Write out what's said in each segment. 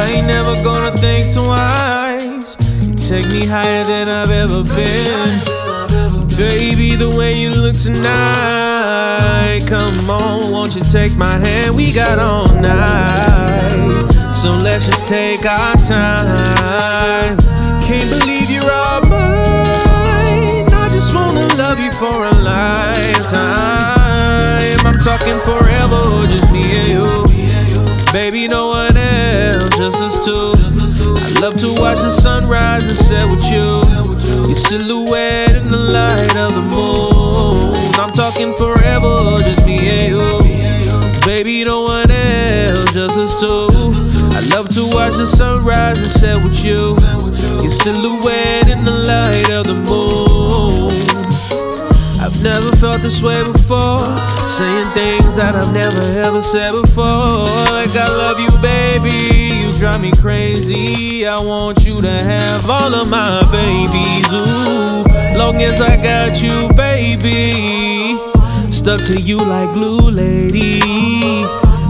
I ain't never gonna think twice. You take me higher than I've ever been. Baby, the way you look tonight, come on, won't you take my hand? We got all night, so let's just take our time. Can't believe you're all mine. I just wanna love you for a lifetime. I'm talking forever, or just me and you. Baby, no one else, just us two. I love to watch the sunrise and set with you. Your silhouette in the light of the moon. I'm talking forever, or just me and you. Baby, no one else, just us two. I love to watch the sunrise and set with you. Your silhouette in the light of the moon. I've never felt this way before, saying things that I've never ever said before. Like, I love you, baby, you drive me crazy. I want you to have all of my babies. Ooh, long as I got you, baby, stuck to you like glue, lady.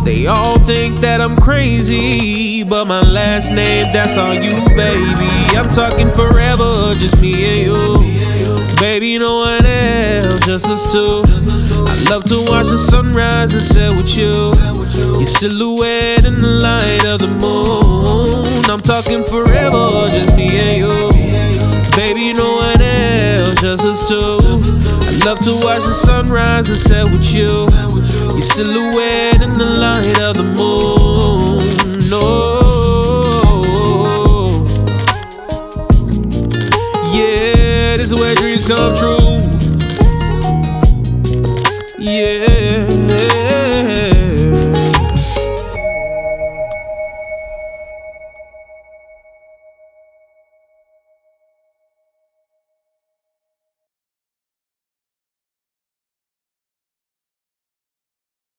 They all think that I'm crazy, but my last name, that's all you, baby. I'm talking forever, just me and you. Baby, no one else, just us two. I love to watch the sunrise and set with you. Your silhouette in the light of the moon. I'm talking forever, just me and you. Baby, no one else, just us two. I love to watch the sunrise and set with you. Your silhouette in the light of the moon. No, yeah, this is where dreams come true. Yeah.